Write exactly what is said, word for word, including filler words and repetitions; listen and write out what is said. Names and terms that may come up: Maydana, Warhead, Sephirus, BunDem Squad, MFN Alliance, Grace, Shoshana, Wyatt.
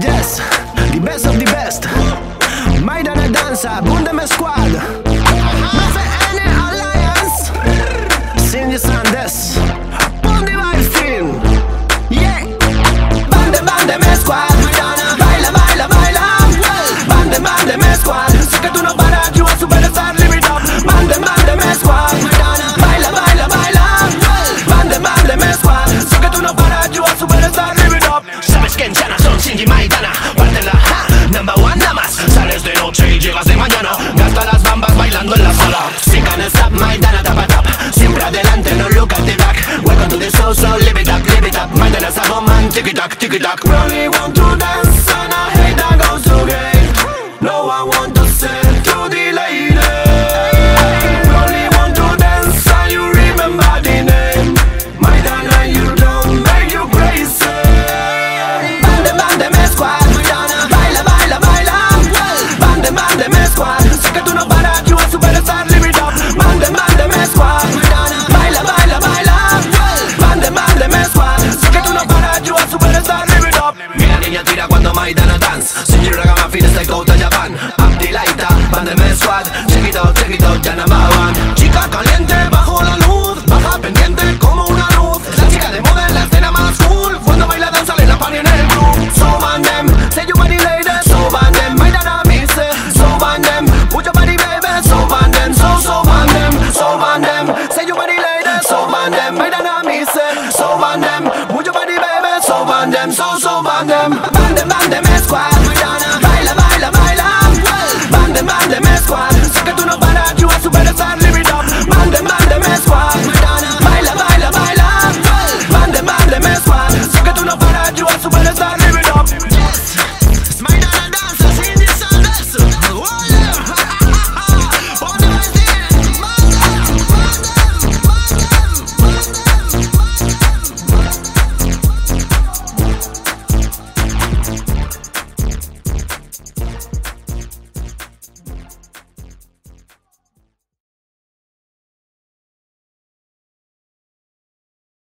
Yes, the best of the best. Maydana danza, BunDem Squad, M F N Alliance. Sing this and this. Tick-a-tack, tick-a-tack. Really want to dance and I hate that goes again. No, I want to sing to the lady. Really want to dance and you remember the name. Maydana, you don't make you crazy. BunDem, BunDem Squad, Maydana, baila, baila, baila. BunDem, BunDem Squad, sé que tú no paras, you are superstar, live it up. BunDem, BunDem Squad, Maydana, baila, baila, baila. BunDem, BunDem Squad, sé que tú no paras, you are superstar, live it up. Mira niña tira cuando Maydana dance. Señora gama fines de Kota Japan. Abdi Laita, BunDem Squad. Check it out, check it out, ya nada más.